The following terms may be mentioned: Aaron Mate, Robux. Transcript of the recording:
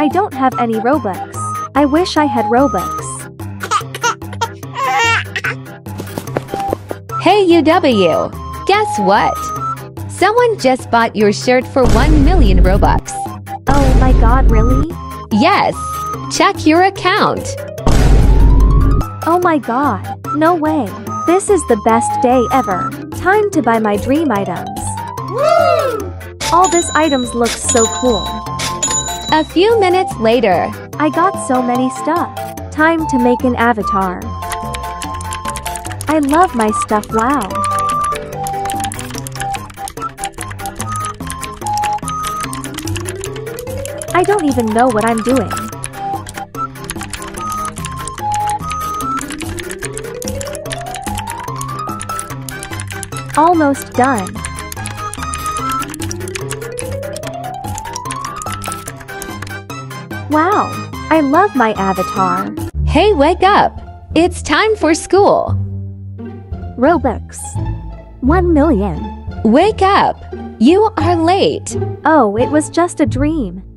I don't have any Robux. I wish I had Robux. Hey UW, guess what? Someone just bought your shirt for 1 million Robux. Oh my god, really? Yes, check your account. Oh my god, no way. This is the best day ever. Time to buy my dream items. Woo! All these items look so cool. A few minutes later, I got so many stuff. Time to make an avatar. I love my stuff, wow. I don't even know what I'm doing. Almost done. Wow, I love my avatar. Hey, wake up. It's time for school. Robux. 1 million. Wake up. You are late. Oh, it was just a dream.